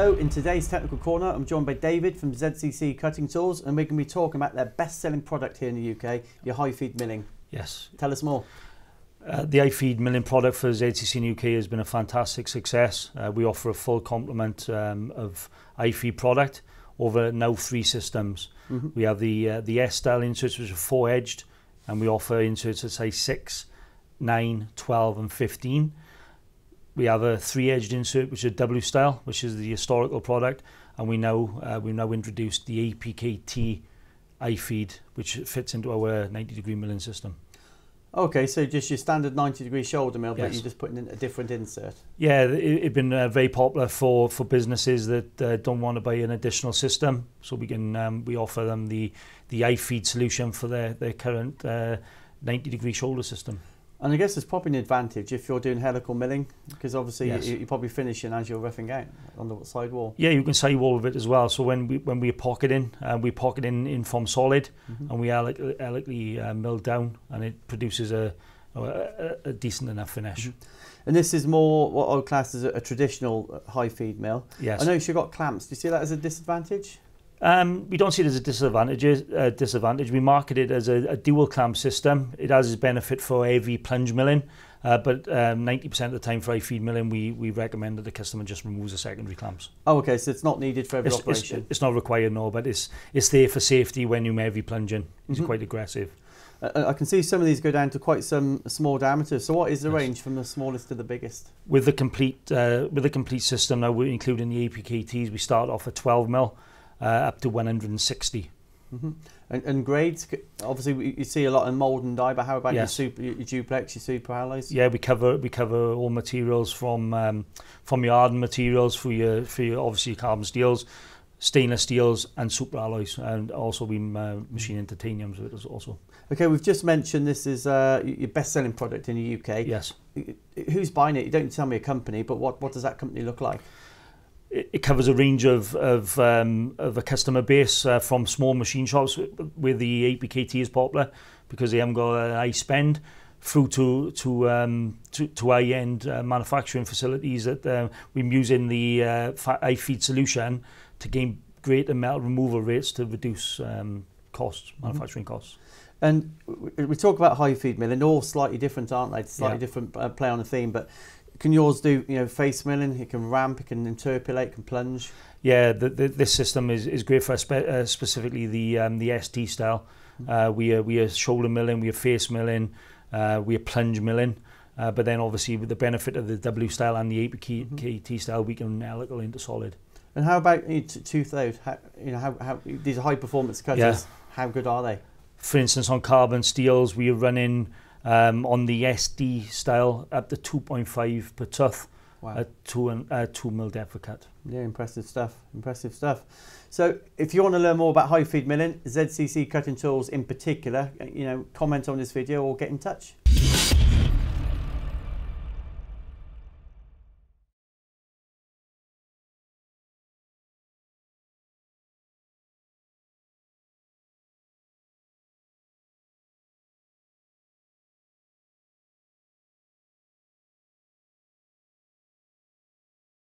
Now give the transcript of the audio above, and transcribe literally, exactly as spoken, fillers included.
Hello, in today's Technical Corner, I'm joined by David from Z C C Cutting Tools, and we're going to be talking about their best-selling product here in the U K, your high feed milling. Yes. Tell us more. Uh, the high feed milling product for Z C C in the U K has been a fantastic success. Uh, we offer a full complement um, of high feed product over now three systems. Mm-hmm. We have the uh, the S-style inserts, which are four-edged, and we offer inserts at say six, nine, twelve and fifteen. We have a three-edged insert, which is W-style, which is the historical product, and we now uh, we've now introduced the A P K T i-Feed, which fits into our ninety degree milling system. Okay, so just your standard ninety degree shoulder mill, yes. But you're just putting in a different insert. Yeah, it's it been uh, very popular for for businesses that uh, don't want to buy an additional system, so we can um, we offer them the the i-Feed solution for their their current uh, ninety degree shoulder system. And I guess there's probably an advantage if you're doing helical milling, because obviously yes. you, you're probably finishing as you're roughing out on the sidewall. Yeah, you can sidewall with it as well. So when we when we're pocketing, uh, we pocket in, in from solid, mm-hmm. and we helically uh, mill down, and it produces a, a, a decent enough finish. Mm-hmm. And this is more what I would class as a, a traditional high feed mill. Yes. I noticed you've got clamps. Do you see that as a disadvantage? Um, we don't see it as a disadvantage. Uh, disadvantage. We market it as a, a dual clamp system. It has its benefit for heavy plunge milling, uh, but ninety percent um, of the time for high feed milling, we, we recommend that the customer just removes the secondary clamps. Oh, okay, so it's not needed for every it's, operation? It's, it's not required, no, but it's, it's there for safety when you're heavy plunging. It's mm-hmm. quite aggressive. Uh, I can see some of these go down to quite some small diameters. So what is the yes. range from the smallest to the biggest? With the complete, uh, with the complete system, now we're including the A P K Ts, we start off at twelve mil. Uh, up to one hundred and sixty. Mm-hmm. and, and grades, obviously you see a lot in mould and dye, but how about yes. your, super, your duplex, your super alloys? Yeah, we cover we cover all materials from um, from your hardened materials for your for your obviously carbon steels, stainless steels and super alloys, and also we uh, machine into titaniums with us also. Okay, we've just mentioned this is uh, your best-selling product in the U K. Yes. Who's buying it? You don't tell me a company, but what, what does that company look like? It covers a range of of, um, of a customer base uh, from small machine shops where the A P K T is popular because they haven't got a high spend, through to to um, to, to high end uh, manufacturing facilities that uh, we're using the uh, high feed solution to gain greater metal removal rates to reduce um, costs, manufacturing mm-hmm. costs. And we talk about high feed milling, all slightly different, aren't they? It's slightly yeah. different uh, play on the theme, but. Can yours do, you know, face milling? It can ramp, it can interpolate, it can plunge. Yeah, the, the, this system is, is great for spe uh, specifically the um, the S T style. Uh, we are we are shoulder milling, we are face milling, uh, we are plunge milling. Uh, but then obviously with the benefit of the W style and the A P K T mm-hmm. style, we can helical into solid. And how about you know, toothed? How, you know, how, how these are high performance cutters. Yeah. How good are they? For instance, on carbon steels, we are running. Um, on the S D style up to two point five per tooth wow. at two, and, uh, two mil depth of cut. Yeah, impressive stuff, impressive stuff. So if you want to learn more about high feed milling, Z C C Cutting Tools in particular, you know, comment on this video or get in touch.